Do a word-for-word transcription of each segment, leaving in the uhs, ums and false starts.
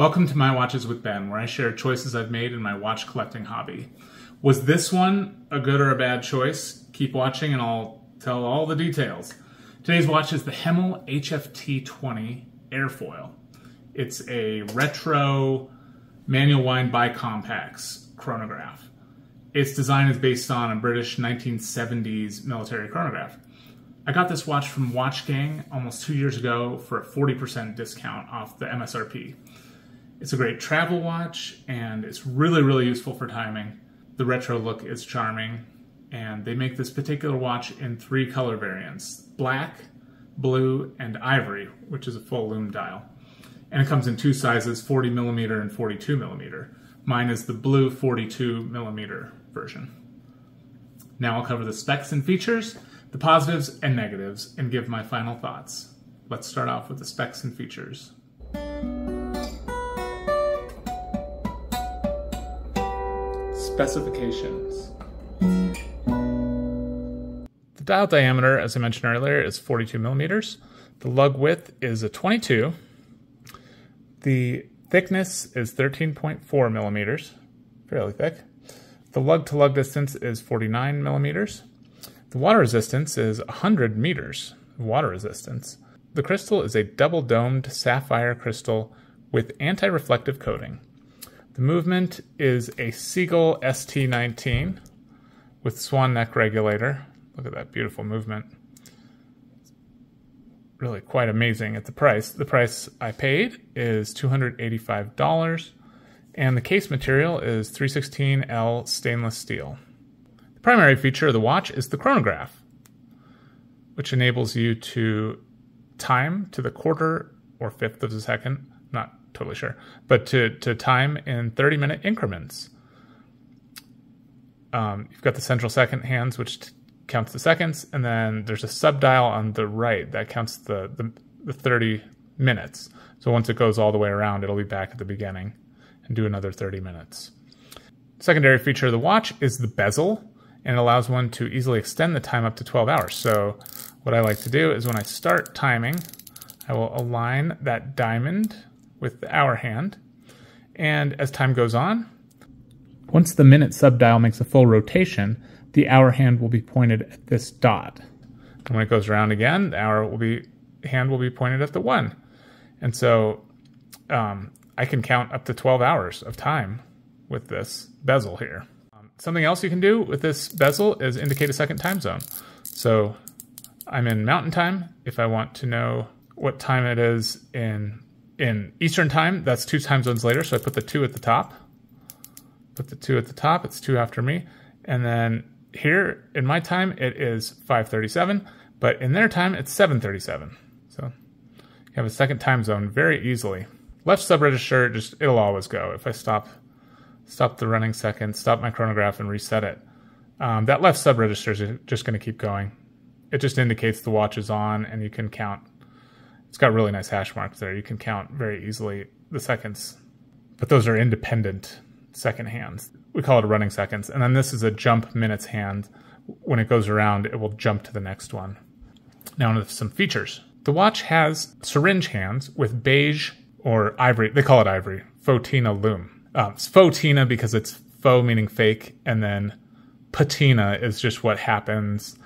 Welcome to My Watches with Ben, where I share choices I've made in my watch collecting hobby. Was this one a good or a bad choice? Keep watching and I'll tell all the details. Today's watch is the Hemel H F T twenty Airfoil. It's a retro manual wind bi-compacts chronograph. Its design is based on a British nineteen seventies military chronograph. I got this watch from Watch Gang almost two years ago for a forty percent discount off the M S R P. It's a great travel watch, and it's really, really useful for timing. The retro look is charming, and they make this particular watch in three color variants: black, blue, and ivory, which is a full lume dial. And it comes in two sizes, forty millimeter and forty-two millimeter. Mine is the blue forty-two millimeter version. Now I'll cover the specs and features, the positives and negatives, and give my final thoughts. Let's start off with the specs and features. Specifications. The dial diameter, as I mentioned earlier, is forty-two millimeters. The lug width is a twenty-two. The thickness is thirteen point four millimeters, fairly thick. The lug to lug distance is forty-nine millimeters. The water resistance is one hundred meters water resistance. The crystal is a double domed sapphire crystal with anti-reflective coating. The movement is a Seagull S T nineteen with swan neck regulator. Look at that beautiful movement. Really quite amazing at the price. The price I paid is two hundred eighty-five dollars, and the case material is three sixteen L stainless steel. The primary feature of the watch is the chronograph, which enables you to time to the quarter or fifth of a second, not totally sure, but to, to time in thirty minute increments. Um, you've got the central second hands, which counts the seconds, and then there's a sub-dial on the right that counts the, the, the thirty minutes. So once it goes all the way around, it'll be back at the beginning and do another thirty minutes. Secondary feature of the watch is the bezel, and it allows one to easily extend the time up to twelve hours. So what I like to do is when I start timing, I will align that diamond with the hour hand, and as time goes on, once the minute subdial makes a full rotation, the hour hand will be pointed at this dot. And when it goes around again, the hour will be hand will be pointed at the one. And so um, I can count up to twelve hours of time with this bezel here. Um, something else you can do with this bezel is indicate a second time zone. So I'm in mountain time. If I want to know what time it is in In Eastern time, that's two time zones later, so I put the two at the top. Put the two at the top, it's two after me. And then here, in my time, it is five thirty-seven, but in their time, it's seven thirty-seven. So you have a second time zone very easily. Left sub-register, just, it'll always go. If I stop stop the running second, stop my chronograph and reset it, um, that left sub-register is just gonna keep going. It just indicates the watch is on, and you can count. It's got really nice hash marks there. You can count very easily the seconds, but those are independent second hands. We call it running seconds. And then this is a jump minutes hand. When it goes around, it will jump to the next one. Now on to some features. The watch has syringe hands with beige or ivory. They call it ivory, fotina lume. Um, it's fotina because it's faux meaning fake, and then patina is just what happens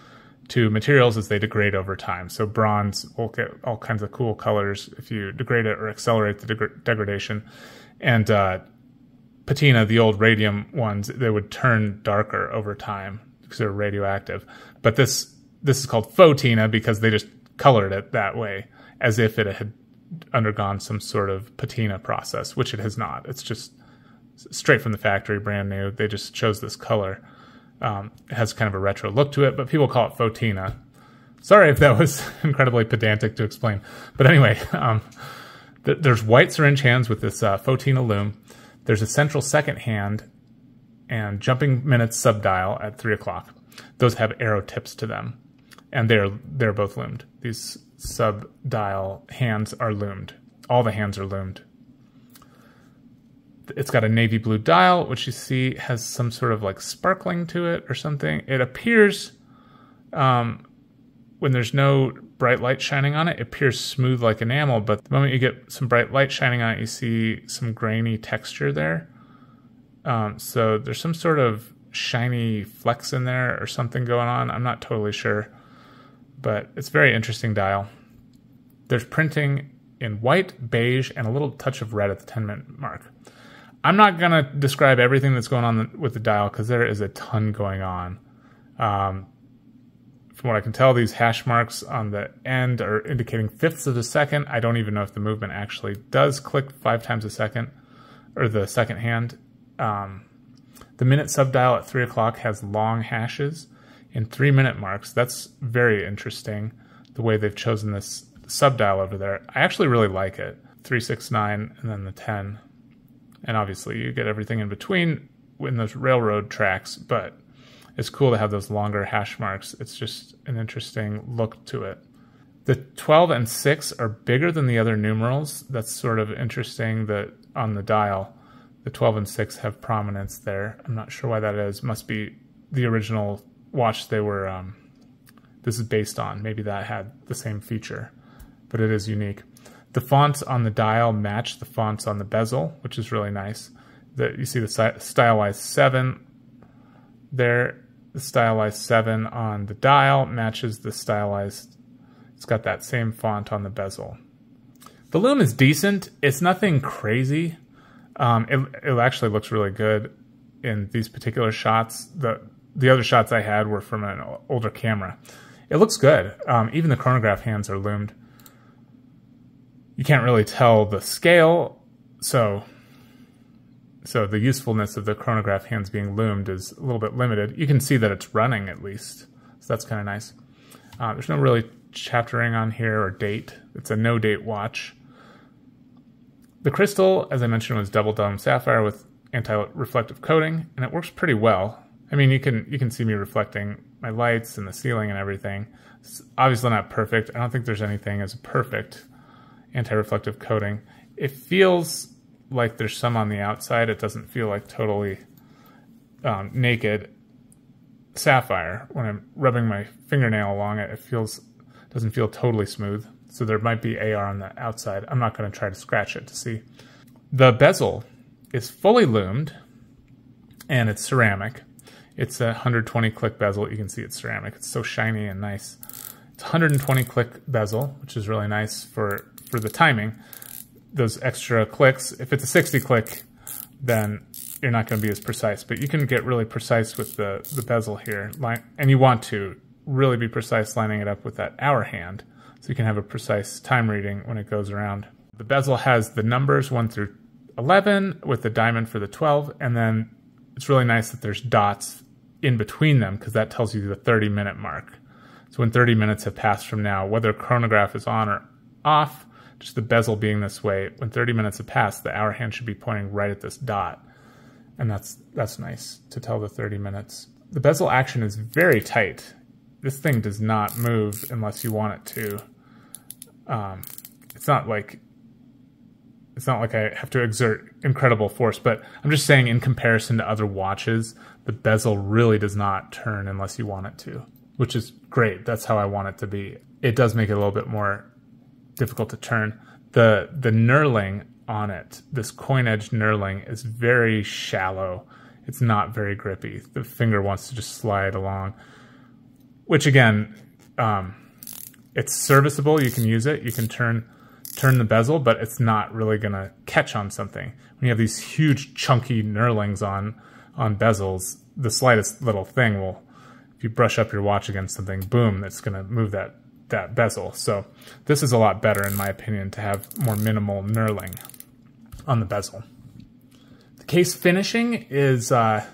to materials as they degrade over time. So bronze will get all kinds of cool colors if you degrade it or accelerate the deg degradation. And uh, patina, the old radium ones, they would turn darker over time because they're radioactive. But this this is called fotina because they just colored it that way as if it had undergone some sort of patina process, which it has not. It's just straight from the factory, brand new. They just chose this color. Um, it has kind of a retro look to it, but people call it fotina. Sorry if that was incredibly pedantic to explain. But anyway, um, th there's white syringe hands with this uh, fotina lume. There's a central second hand and jumping minutes subdial at three o'clock. Those have arrow tips to them, and they're, they're both loomed. These subdial hands are loomed. All the hands are loomed. It's got a navy blue dial, which you see has some sort of like sparkling to it or something. It appears um, when there's no bright light shining on it, it appears smooth like enamel, but the moment you get some bright light shining on it, you see some grainy texture there. Um, so there's some sort of shiny flex in there or something going on. I'm not totally sure, but it's a very interesting dial. There's printing in white, beige, and a little touch of red at the ten minute mark. I'm not going to describe everything that's going on with the dial because there is a ton going on. Um, from what I can tell, these hash marks on the end are indicating fifths of a second. I don't even know if the movement actually does click five times a second, or the second hand. Um, the minute subdial at three o'clock has long hashes and three minute marks. That's very interesting, the way they've chosen this subdial over there. I actually really like it. three, six, nine, and then the ten. And obviously you get everything in between in those railroad tracks, but it's cool to have those longer hash marks. It's just an interesting look to it. The twelve and six are bigger than the other numerals. That's sort of interesting that on the dial, the twelve and six have prominence there. I'm not sure why that is. Must be the original watch they were, um, this is based on. Maybe that had the same feature, but it is unique. The fonts on the dial match the fonts on the bezel, which is really nice. The, you see the stylized seven there. The stylized seven on the dial matches the stylized, it's got that same font on the bezel. The lume is decent. It's nothing crazy. Um, it, it actually looks really good in these particular shots. The, the other shots I had were from an older camera. It looks good. Um, even the chronograph hands are loomed. You can't really tell the scale, so so the usefulness of the chronograph hands being loomed is a little bit limited. You can see that it's running at least, so that's kind of nice. Uh, there's no really chaptering on here or date. It's a no-date watch. The crystal, as I mentioned, was double dome sapphire with anti-reflective coating, and it works pretty well. I mean, you can you can see me reflecting my lights and the ceiling and everything. It's obviously not perfect. I don't think there's anything as perfect anti-reflective coating. It feels like there's some on the outside. It doesn't feel like totally um, naked sapphire. When I'm rubbing my fingernail along it, it feels doesn't feel totally smooth. So there might be A R on the outside. I'm not going to try to scratch it to see. The bezel is fully loomed and it's ceramic. It's a one hundred twenty click bezel. You can see it's ceramic. It's so shiny and nice. It's one hundred twenty click bezel, which is really nice for for the timing, those extra clicks. If it's a sixty click, then you're not going to be as precise, but you can get really precise with the, the bezel here. And you want to really be precise lining it up with that hour hand, so you can have a precise time reading when it goes around. The bezel has the numbers one through eleven with the diamond for the twelve, and then it's really nice that there's dots in between them because that tells you the thirty minute mark. So when thirty minutes have passed from now, whether chronograph is on or off, just the bezel being this way, when thirty minutes have passed, the hour hand should be pointing right at this dot. And that's that's nice to tell the thirty minutes. The bezel action is very tight. This thing does not move unless you want it to. Um, it's not like it's not like I have to exert incredible force, but I'm just saying in comparison to other watches, the bezel really does not turn unless you want it to, which is great. That's how I want it to be. It does make it a little bit more difficult to turn. The the knurling on it, this coin edge knurling, is very shallow. It's not very grippy. The finger wants to just slide along, which again, um, it's serviceable. You can use it. You can turn turn the bezel, but it's not really going to catch on something. When you have these huge chunky knurlings on on bezels, the slightest little thing will, if you brush up your watch against something, boom, that's going to move that that bezel. So this is a lot better, in my opinion, to have more minimal knurling on the bezel. The case finishing is uh,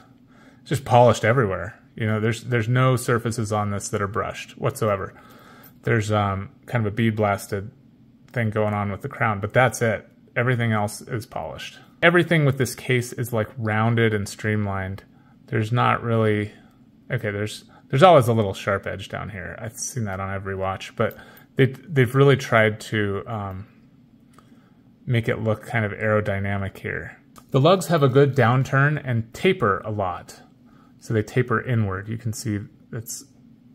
just polished everywhere. You know, there's there's no surfaces on this that are brushed whatsoever. There's um, kind of a bead blasted thing going on with the crown, but that's it. Everything else is polished. Everything with this case is like rounded and streamlined. There's not really, okay, there's There's always a little sharp edge down here. I've seen that on every watch, but they, they've really tried to um, make it look kind of aerodynamic here. The lugs have a good downturn and taper a lot. So they taper inward. You can see it's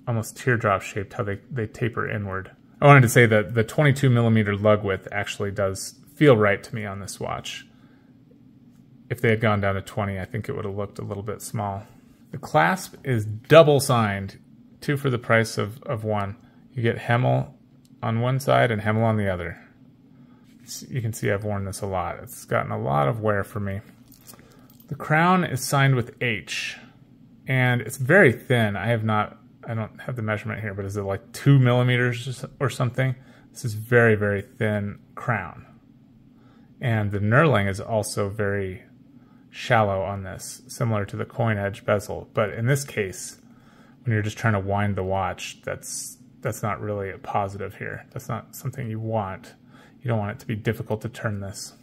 almost teardrop shaped how they, they taper inward. I wanted to say that the twenty-two millimeter lug width actually does feel right to me on this watch. If they had gone down to twenty, I think it would have looked a little bit small. The clasp is double signed, two for the price of, of one. You get Hemel on one side and Hemel on the other. You can see I've worn this a lot. It's gotten a lot of wear for me. The crown is signed with H, and it's very thin. I have not, I don't have the measurement here, but is it like two millimeters or something? This is very, very thin crown. And the knurling is also very shallow on this, similar to the coin edge bezel. But in this case, when you're just trying to wind the watch, that's that's not really a positive here. That's not something you want. You don't want it to be difficult to turn this.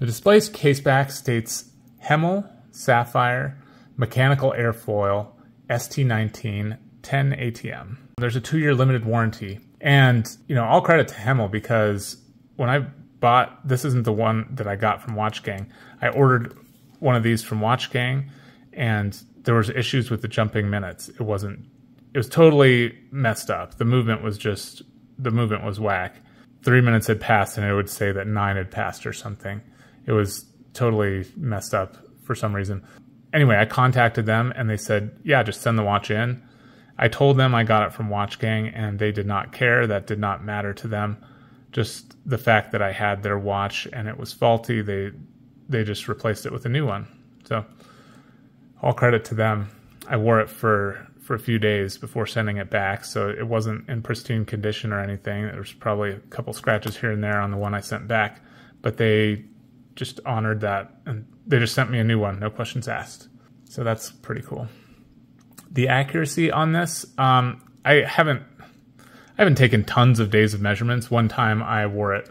The display's caseback states Hemel Sapphire Mechanical Airfoil S T nineteen ten A T M. There's a two-year limited warranty. And, you know, all credit to Hemel, because when I bought, this isn't the one that I got from Watch Gang. I ordered one of these from Watch Gang, and there was issues with the jumping minutes. It wasn't, it was totally messed up. The movement was just, the movement was whack. Three minutes had passed and it would say that nine had passed or something. It was totally messed up for some reason. Anyway, I contacted them and they said, yeah, just send the watch in. I told them I got it from Watch Gang and they did not care. That did not matter to them. Just the fact that I had their watch and it was faulty, they they just replaced it with a new one. So all credit to them. I wore it for for a few days before sending it back, so it wasn't in pristine condition or anything. There was probably a couple scratches here and there on the one I sent back, but they just honored that, and they just sent me a new one, no questions asked. So that's pretty cool. The accuracy on this, um, I haven't, I haven't taken tons of days of measurements. One time I wore it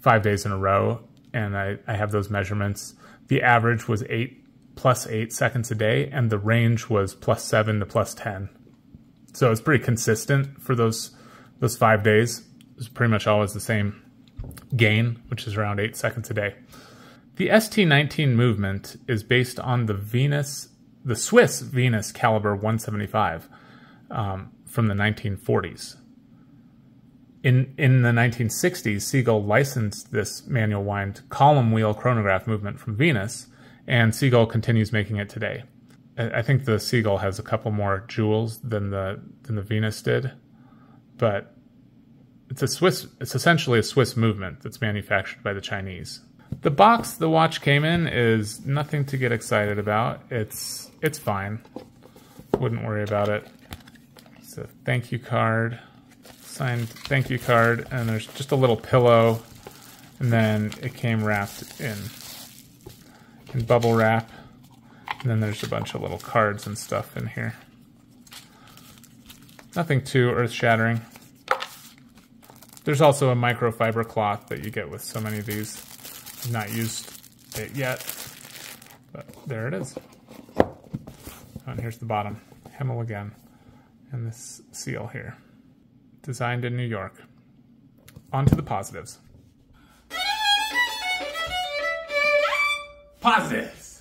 five days in a row, and I, I have those measurements. The average was eight plus eight seconds a day, and the range was plus seven to plus ten. So it's pretty consistent for those those five days. It's pretty much always the same gain, which is around eight seconds a day. The S T nineteen movement is based on the Venus, the Swiss Venus caliber one seventy-five um, from the nineteen forties. In, in the nineteen sixties, Seagull licensed this manual wind column wheel chronograph movement from Venus, and Seagull continues making it today. I think the Seagull has a couple more jewels than the than the Venus did, but it's a Swiss. It's essentially a Swiss movement that's manufactured by the Chinese. The box the watch came in is nothing to get excited about. It's it's fine. Wouldn't worry about it. It's a thank you card, signed thank you card, and there's just a little pillow, and then it came wrapped in. And bubble wrap, and then there's a bunch of little cards and stuff in here. Nothing too earth-shattering. There's also a microfiber cloth that you get with so many of these. I've not used it yet, but there it is. And here's the bottom, Hemel again, and this seal here. Designed in New York. On to the positives. Positives!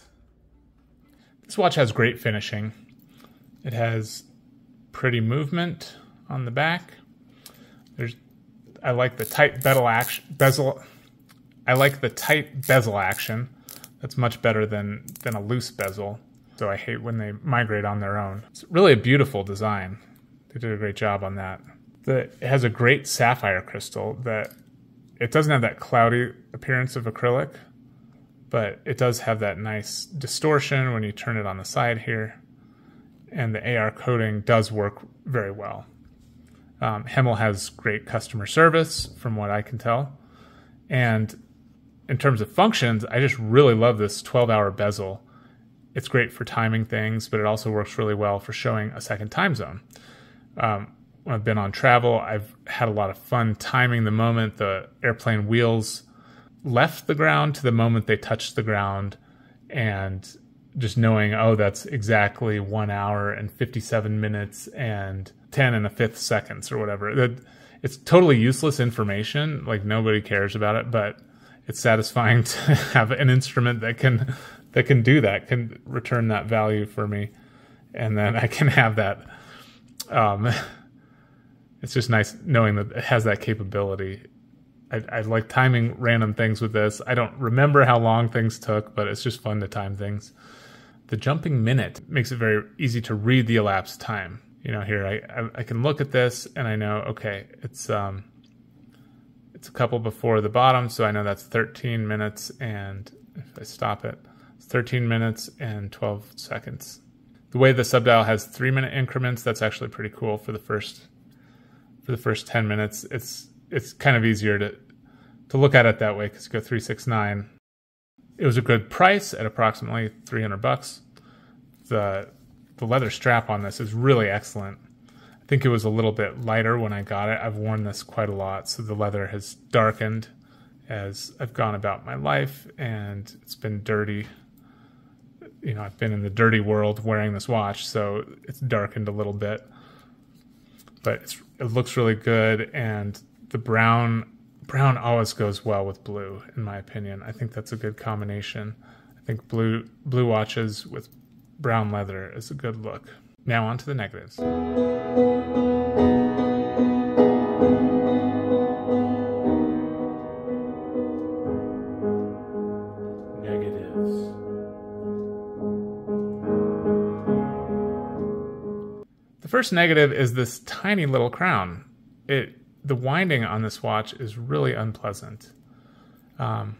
This watch has great finishing. It has pretty movement on the back. There's, I like the tight bezel action. Bezel. I like the tight bezel action. That's much better than than a loose bezel. So I hate when they migrate on their own. It's really a beautiful design. They did a great job on that. The, it has a great sapphire crystal that it doesn't have that cloudy appearance of acrylic. But it does have that nice distortion when you turn it on the side here. And the A R coating does work very well. Um, Hemel has great customer service, from what I can tell. And in terms of functions, I just really love this twelve hour bezel. It's great for timing things, but it also works really well for showing a second time zone. Um, when I've been on travel, I've had a lot of fun timing the moment the airplane wheels left the ground to the moment they touched the ground, and just knowing, oh, that's exactly one hour and fifty-seven minutes and ten and a fifth seconds or whatever. It's totally useless information. Like, nobody cares about it, but it's satisfying to have an instrument that can, that can do that, can return that value for me. And then I can have that, um, it's just nice knowing that it has that capability. I, I like timing random things with this. I don't remember how long things took, but it's just fun to time things. The jumping minute makes it very easy to read the elapsed time. You know, here I, I, I can look at this and I know, okay, it's um, it's a couple before the bottom, so I know that's thirteen minutes, and if I stop it, it's thirteen minutes and twelve seconds. The way the subdial has three minute increments, that's actually pretty cool for the first for the first ten minutes. It's it's kind of easier to to look at it that way because you go three, six, nine. It was a good price at approximately three hundred bucks. The the leather strap on this is really excellent. I think it was a little bit lighter when I got it. I've worn this quite a lot, so the leather has darkened as I've gone about my life, and it's been dirty. You know, I've been in the dirty world wearing this watch, so it's darkened a little bit. But it's, it looks really good, and the brown brown always goes well with blue, in my opinion. I think that's a good combination. I think blue blue watches with brown leather is a good look. Now on to the negatives. The first negative is this tiny little crown. It, the winding on this watch is really unpleasant. Um,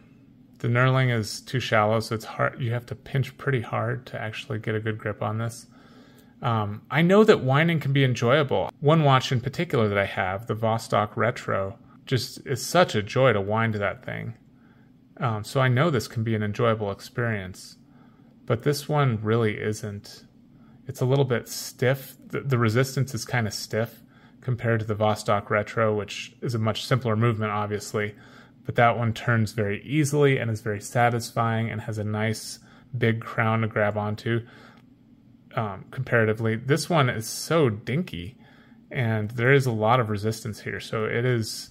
the knurling is too shallow, so it's hard. You have to pinch pretty hard to actually get a good grip on this. Um, I know that winding can be enjoyable. One watch in particular that I have, the Vostok Retro, just is such a joy to wind that thing. Um, so I know this can be an enjoyable experience, but this one really isn't. It's a little bit stiff. The, the resistance is kind of stiff compared to the Vostok Retro, which is a much simpler movement, obviously. But that one turns very easily and is very satisfying and has a nice big crown to grab onto um, comparatively. This one is so dinky, and there is a lot of resistance here. So it is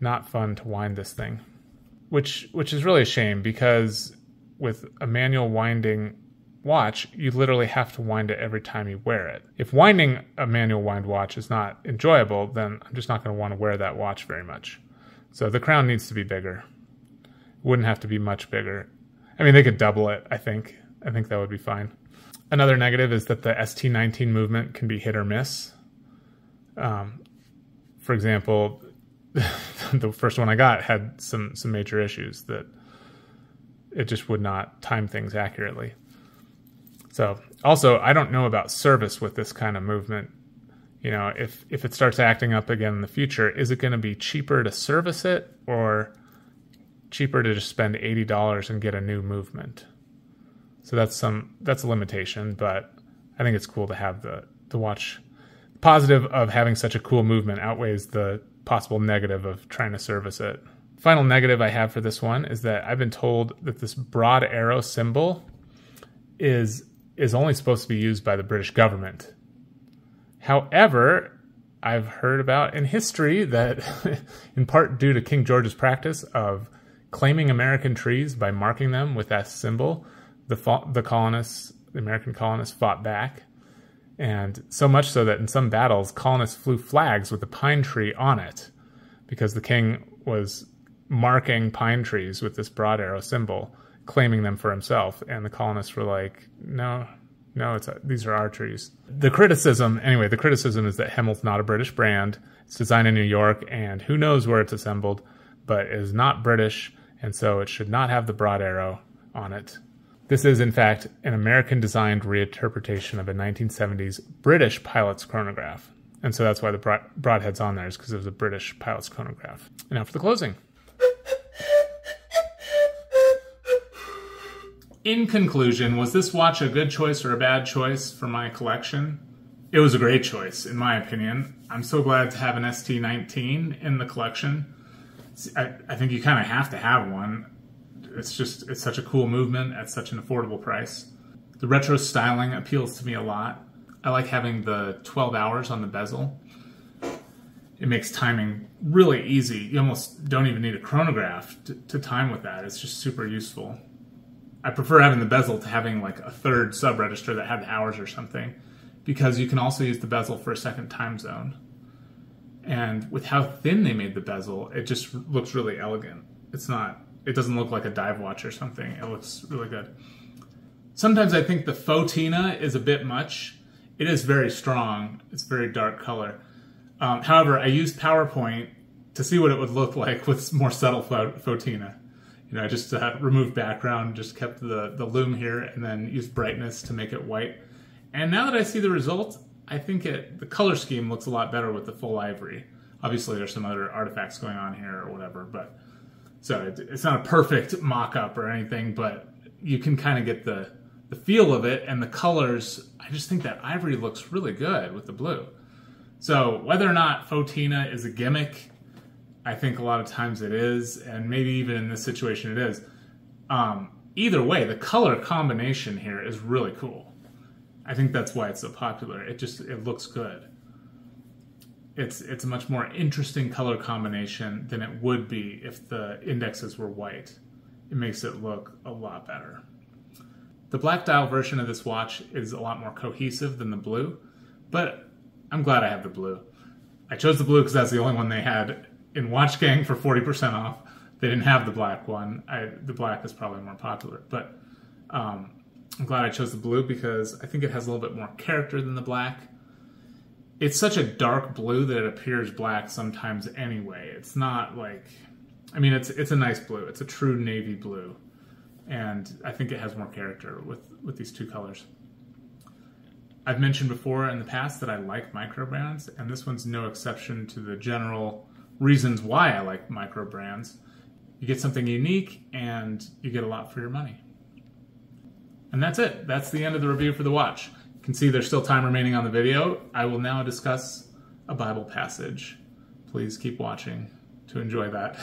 not fun to wind this thing, which, which is really a shame, because with a manual winding watch, you literally have to wind it every time you wear it. If winding a manual wind watch is not enjoyable, then I'm just not going to want to wear that watch very much. So the crown needs to be bigger. It wouldn't have to be much bigger. I mean, they could double it, I think. I think that would be fine. Another negative is that the S T nineteen movement can be hit or miss. Um, for example, the first one I got had some, some major issues that it just would not time things accurately. So also, I don't know about service with this kind of movement. You know, if, if it starts acting up again in the future, is it going to be cheaper to service it, or cheaper to just spend eighty dollars and get a new movement? So that's some, that's a limitation, but I think it's cool to have the, the watch. The positive of having such a cool movement outweighs the possible negative of trying to service it. Final negative I have for this one is that I've been told that this broad arrow symbol is is only supposed to be used by the British government. However, I've heard about in history that in part due to King George's practice of claiming American trees by marking them with that symbol, the, the colonists, the American colonists fought back. And so much so that in some battles, colonists flew flags with a pine tree on it, because the king was marking pine trees with this broad arrow symbol, claiming them for himself, and the colonists were like, no, no, it's a, these are our trees. The criticism, anyway, the criticism is that Hemel's not a British brand. It's designed in New York, and who knows where it's assembled, but it is not British, and so it should not have the broad arrow on it. This is, in fact, an American-designed reinterpretation of a nineteen seventies British pilot's chronograph, and so that's why the broad, broadhead's on there, is because it was a British pilot's chronograph. And now for the closing. In conclusion, was this watch a good choice or a bad choice for my collection? It was a great choice, in my opinion. I'm so glad to have an S T nineteen in the collection. I, I think you kind of have to have one. It's just, it's such a cool movement at such an affordable price. The retro styling appeals to me a lot. I like having the twelve hours on the bezel. It makes timing really easy. You almost don't even need a chronograph to, to time with that. It's just super useful. I prefer having the bezel to having like a third sub-register that had the hours or something, because you can also use the bezel for a second time zone. And with how thin they made the bezel, it just looks really elegant. It's not, it doesn't look like a dive watch or something. It looks really good. Sometimes I think the Fotina is a bit much. It is very strong. It's a very dark color. Um, however, I used PowerPoint to see what it would look like with more subtle Fotina. You know, I just uh, removed background, just kept the, the lume here, and then used brightness to make it white. And now that I see the result, I think it, the color scheme looks a lot better with the full ivory. Obviously, there's some other artifacts going on here or whatever, but so it, it's not a perfect mock-up or anything, but you can kind of get the, the feel of it and the colors. I just think that ivory looks really good with the blue. So whether or not Fotina is a gimmick, I think a lot of times it is, and maybe even in this situation it is. Um, either way, the color combination here is really cool. I think that's why it's so popular. It just, it looks good. It's, it's a much more interesting color combination than it would be if the indexes were white. It makes it look a lot better. The black dial version of this watch is a lot more cohesive than the blue, but I'm glad I have the blue. I chose the blue because that's the only one they had in Watch Gang for forty percent off. They didn't have the black one. I, the black is probably more popular, but um, I'm glad I chose the blue because I think it has a little bit more character than the black. It's such a dark blue that it appears black sometimes anyway. It's not like, I mean, it's it's a nice blue. It's a true navy blue. And I think it has more character with, with these two colors. I've mentioned before in the past that I like microbrands, and this one's no exception to the general reasons why I like microbrands. You get something unique and you get a lot for your money. And that's it. That's the end of the review for the watch. You can see there's still time remaining on the video. I will now discuss a Bible passage. Please keep watching to enjoy that.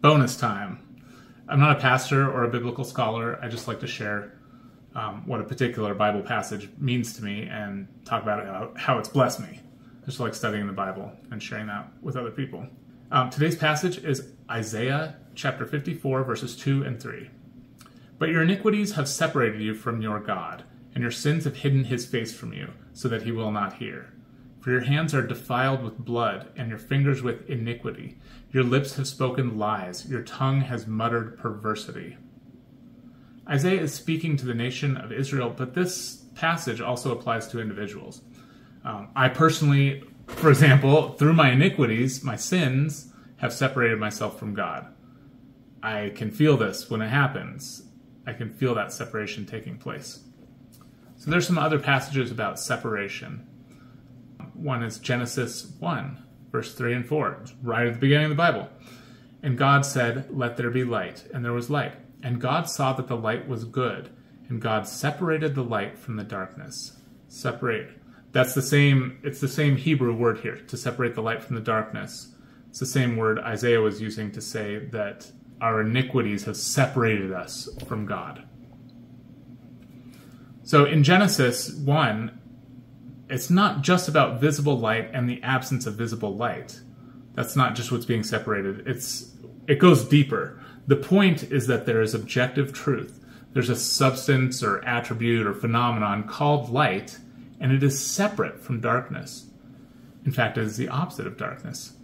Bonus time. I'm not a pastor or a biblical scholar. I just like to share um, what a particular Bible passage means to me and talk about it, how, how it's blessed me. Just like studying the Bible and sharing that with other people. Um, today's passage is Isaiah chapter fifty-four, verses two and three. But your iniquities have separated you from your God, and your sins have hidden his face from you, so that he will not hear. For your hands are defiled with blood, and your fingers with iniquity. Your lips have spoken lies, your tongue has muttered perversity. Isaiah is speaking to the nation of Israel, but this passage also applies to individuals. Um, I personally, for example, through my iniquities, my sins, have separated myself from God. I can feel this when it happens. I can feel that separation taking place. So there's some other passages about separation. One is Genesis one, verse three and four, right at the beginning of the Bible. And God said, "Let there be light," and there was light. And God saw that the light was good, and God separated the light from the darkness. Separate. That's the same, it's the same Hebrew word here, to separate the light from the darkness. It's the same word Isaiah was using to say that our iniquities have separated us from God. So in Genesis one, it's not just about visible light and the absence of visible light. That's not just what's being separated. It's, it goes deeper. The point is that there is objective truth. There's a substance or attribute or phenomenon called light, and it is separate from darkness. In fact, it is the opposite of darkness.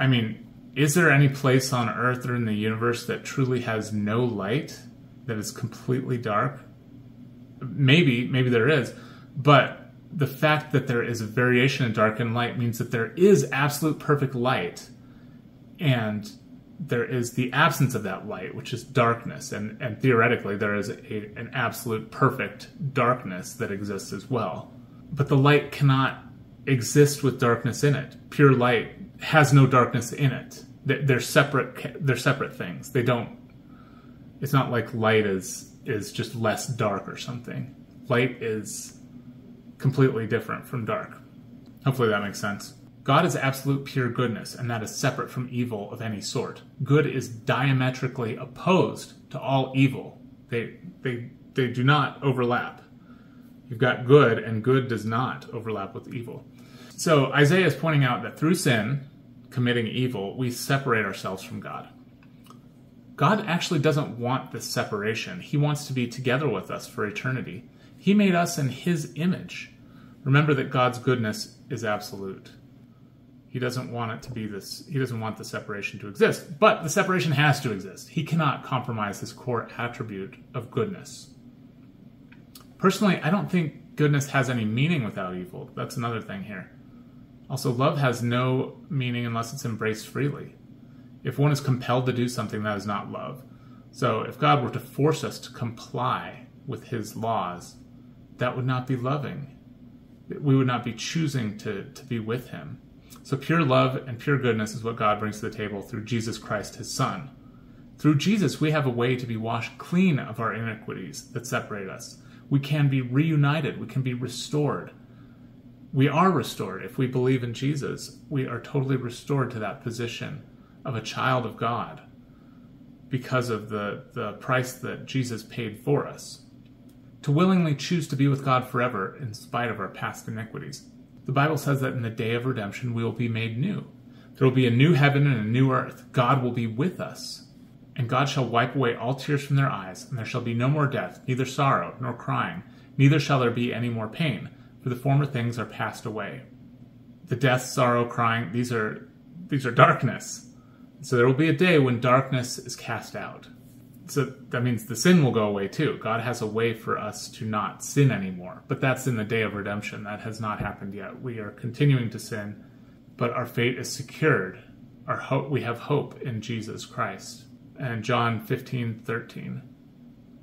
I mean, is there any place on Earth or in the universe that truly has no light, that is completely dark? Maybe, maybe there is. But the fact that there is a variation in dark and light means that there is absolute perfect light, and there is the absence of that light, which is darkness, and, and theoretically there is a, an absolute perfect darkness that exists as well. But the light cannot exist with darkness in it. Pure light has no darkness in it. They're separate, they're separate things. They don't, it's not like light is, is just less dark or something. Light is completely different from dark. Hopefully that makes sense. God is absolute pure goodness, and that is separate from evil of any sort. Good is diametrically opposed to all evil. They, they, they do not overlap. You've got good, and good does not overlap with evil. So Isaiah is pointing out that through sin, committing evil, we separate ourselves from God. God actually doesn't want this separation. He wants to be together with us for eternity. He made us in his image. Remember that God's goodness is absolute. He doesn't want it to be this, he doesn't want the separation to exist, but the separation has to exist. He cannot compromise his core attribute of goodness. Personally, I don't think goodness has any meaning without evil. That's another thing here. Also, love has no meaning unless it's embraced freely. If one is compelled to do something, that is not love. So if God were to force us to comply with his laws, that would not be loving. We would not be choosing to, to be with him. So pure love and pure goodness is what God brings to the table through Jesus Christ, his son. Through Jesus, we have a way to be washed clean of our iniquities that separate us. We can be reunited. We can be restored. We are restored. If we believe in Jesus, we are totally restored to that position of a child of God because of the, the price that Jesus paid for us. To willingly choose to be with God forever in spite of our past iniquities. The Bible says that in the day of redemption, we will be made new. There will be a new heaven and a new earth. God will be with us. And God shall wipe away all tears from their eyes, and there shall be no more death, neither sorrow, nor crying, neither shall there be any more pain, for the former things are passed away. The death, sorrow, crying, these are, these are darkness. So there will be a day when darkness is cast out. So that means the sin will go away too. God has a way for us to not sin anymore. But that's in the day of redemption. That has not happened yet. We are continuing to sin, but our fate is secured. Our hope, we have hope in Jesus Christ. And John fifteen thirteen.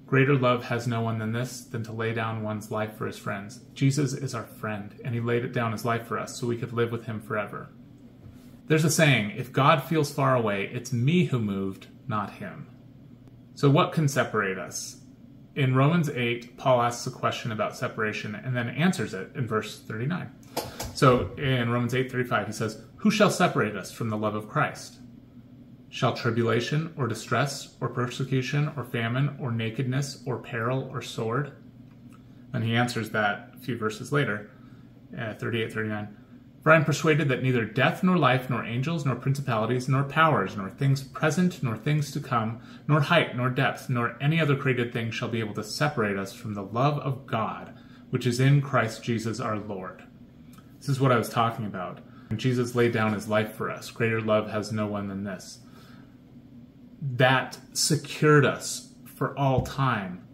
Greater love has no one than this, than to lay down one's life for his friends. Jesus is our friend, and he laid it down his life for us so we could live with him forever. There's a saying, if God feels far away, it's me who moved, not him. So what can separate us? In Romans eight, Paul asks a question about separation and then answers it in verse thirty-nine. So in Romans eight thirty-five, he says, "Who shall separate us from the love of Christ? Shall tribulation or distress or persecution or famine or nakedness or peril or sword?" And he answers that a few verses later, thirty-eight thirty-nine. "For I am persuaded that neither death, nor life, nor angels, nor principalities, nor powers, nor things present, nor things to come, nor height, nor depth, nor any other created thing shall be able to separate us from the love of God, which is in Christ Jesus our Lord." This is what I was talking about. When Jesus laid down his life for us, greater love has no one than this. That secured us for all time.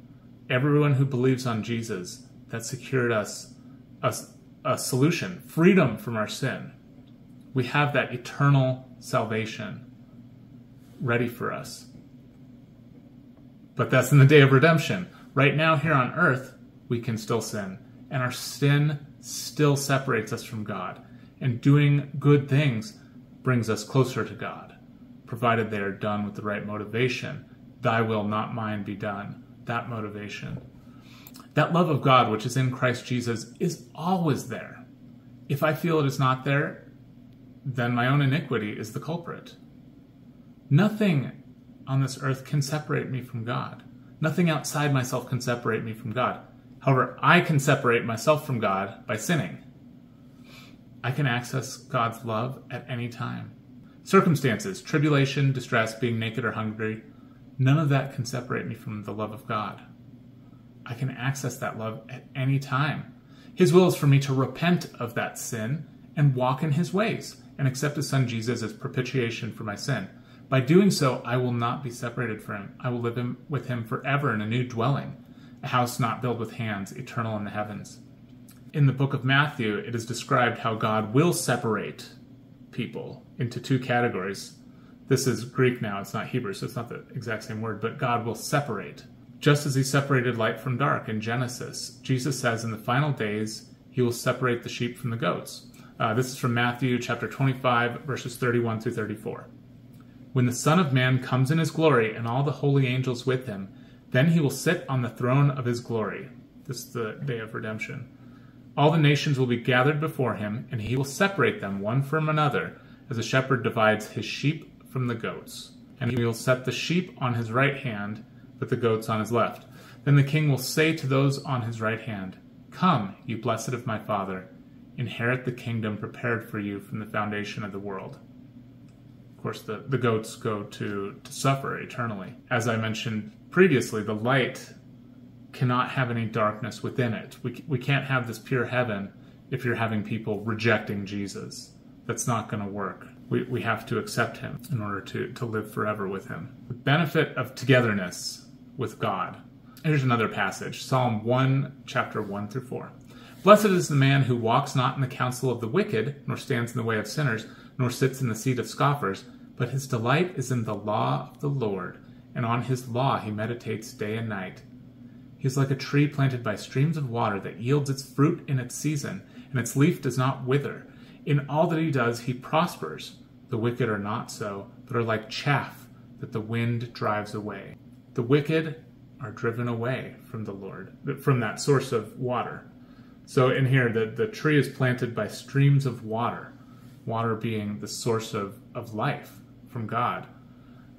Everyone who believes on Jesus, that secured us us. a solution, freedom from our sin. We have that eternal salvation ready for us. But that's in the day of redemption. Right now, here on earth, we can still sin, and our sin still separates us from God. And doing good things brings us closer to God, provided they are done with the right motivation. Thy will, not mine, be done. That motivation. That love of God, which is in Christ Jesus, is always there. If I feel it is not there, then my own iniquity is the culprit. Nothing on this earth can separate me from God. Nothing outside myself can separate me from God. However, I can separate myself from God by sinning. I can access God's love at any time. Circumstances, tribulation, distress, being naked or hungry, none of that can separate me from the love of God. I can access that love at any time. His will is for me to repent of that sin and walk in his ways and accept his son Jesus as propitiation for my sin. By doing so, I will not be separated from him. I will live him, with him forever in a new dwelling, a house not built with hands, eternal in the heavens. In the book of Matthew, it is described how God will separate people into two categories. This is Greek now, it's not Hebrew, so it's not the exact same word, but God will separate. Just as he separated light from dark in Genesis, Jesus says in the final days, he will separate the sheep from the goats. Uh, this is from Matthew chapter twenty-five, verses thirty-one through thirty-four. "When the Son of Man comes in his glory and all the holy angels with him, then he will sit on the throne of his glory." This is the day of redemption. "All the nations will be gathered before him, and he will separate them one from another, as a shepherd divides his sheep from the goats. And he will set the sheep on his right hand, but the goats on his left. Then the king will say to those on his right hand, 'Come, you blessed of my Father, inherit the kingdom prepared for you from the foundation of the world.'" Of course, the, the goats go to, to suffer eternally. As I mentioned previously, the light cannot have any darkness within it. We, we can't have this pure heaven if you're having people rejecting Jesus. That's not going to work. We, we have to accept him in order to, to live forever with him. The benefit of togetherness with God. Here's another passage, Psalm one, chapter one through four. Blessed is the man who walks not in the counsel of the wicked, nor stands in the way of sinners, nor sits in the seat of scoffers, but his delight is in the law of the Lord, and on his law he meditates day and night. He is like a tree planted by streams of water that yields its fruit in its season, and its leaf does not wither. In all that he does, he prospers. The wicked are not so, but are like chaff that the wind drives away. The wicked are driven away from the Lord, from that source of water. So in here, the, the tree is planted by streams of water, water being the source of, of life from God,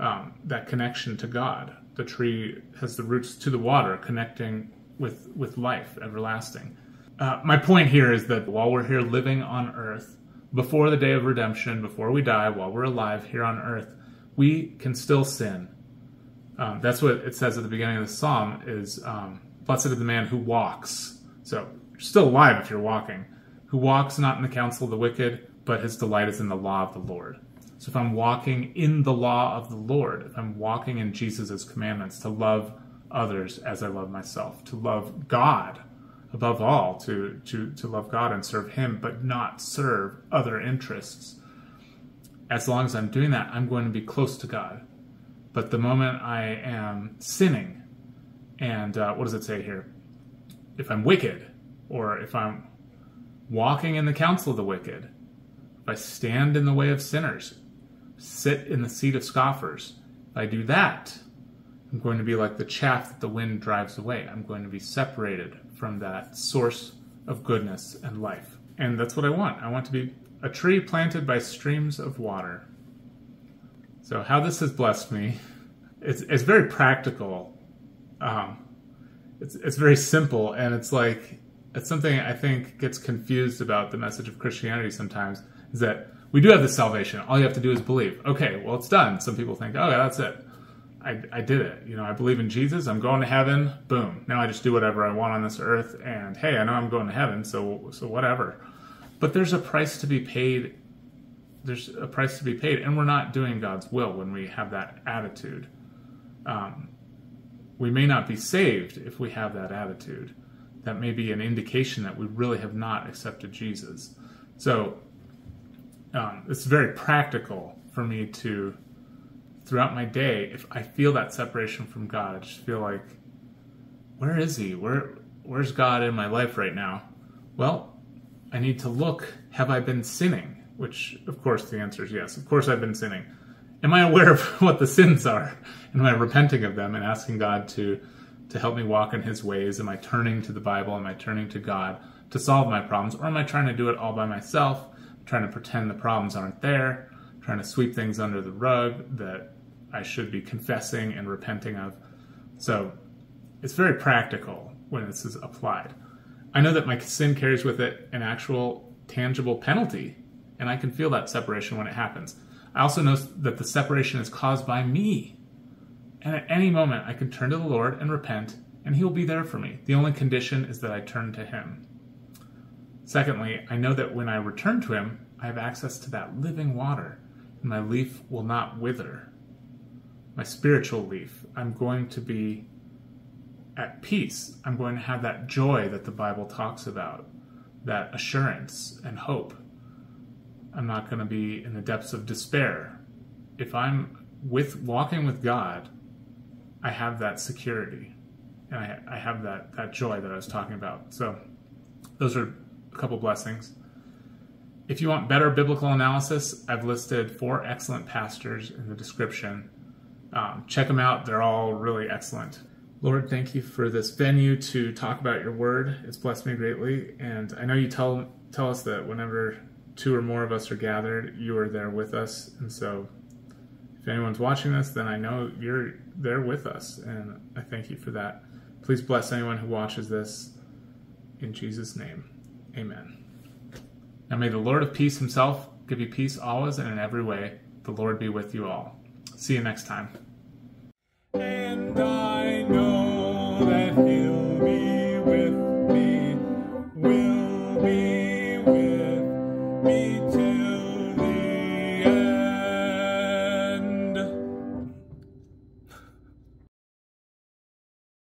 um, that connection to God. The tree has the roots to the water, connecting with, with life everlasting. Uh, my point here is that while we're here living on earth, before the day of redemption, before we die, while we're alive here on earth, we can still sin. Um, that's what it says at the beginning of the psalm is, um, blessed is the man who walks. So you're still alive if you're walking. Who walks not in the counsel of the wicked, but his delight is in the law of the Lord. So if I'm walking in the law of the Lord, if I'm walking in Jesus' commandments to love others as I love myself, to love God above all, to, to, to love God and serve him, but not serve other interests. As long as I'm doing that, I'm going to be close to God. But the moment I am sinning, and uh, what does it say here? If I'm wicked, or if I'm walking in the counsel of the wicked, if I stand in the way of sinners, sit in the seat of scoffers, if I do that, I'm going to be like the chaff that the wind drives away. I'm going to be separated from that source of goodness and life. And that's what I want. I want to be a tree planted by streams of water. So how this has blessed me, it's, it's very practical. Um, it's, it's very simple. And it's like, it's something I think gets confused about the message of Christianity sometimes, is that we do have this salvation. All you have to do is believe. Okay, well, it's done. Some people think, oh, yeah, that's it. I, I did it. You know, I believe in Jesus. I'm going to heaven. Boom. Now I just do whatever I want on this earth. And hey, I know I'm going to heaven. So, so whatever. But there's a price to be paid. There's a price to be paid. And we're not doing God's will when we have that attitude. Um, we may not be saved if we have that attitude. That may be an indication that we really have not accepted Jesus. So um, it's very practical for me to, throughout my day, if I feel that separation from God, I just feel like, where is he? Where, where's God in my life right now? Well, I need to look, have I been sinning? Which, of course, the answer is yes. Of course I've been sinning. Am I aware of what the sins are? Am I repenting of them and asking God to, to help me walk in his ways? Am I turning to the Bible? Am I turning to God to solve my problems? Or am I trying to do it all by myself, I'm trying to pretend the problems aren't there, trying to sweep things under the rug that I should be confessing and repenting of? So it's very practical when this is applied. I know that my sin carries with it an actual tangible penalty, and I can feel that separation when it happens. I also know that the separation is caused by me. And at any moment, I can turn to the Lord and repent, and he'll be there for me. The only condition is that I turn to him. Secondly, I know that when I return to him, I have access to that living water, and my leaf will not wither. My spiritual leaf, I'm going to be at peace. I'm going to have that joy that the Bible talks about, that assurance and hope. I'm not going to be in the depths of despair. If I'm with walking with God, I have that security, and I, I have that, that joy that I was talking about. So those are a couple blessings. If you want better biblical analysis, I've listed four excellent pastors in the description. Um, check them out. They're all really excellent. Lord, thank you for this venue to talk about your word. It's blessed me greatly. And I know you tell, tell us that whenever two or more of us are gathered, you are there with us. And so if anyone's watching this, then I know you're there with us. And I thank you for that. Please bless anyone who watches this. In Jesus' name, amen. Now may the Lord of peace himself give you peace always and in every way. The Lord be with you all. See you next time. And I know that He'll be with you.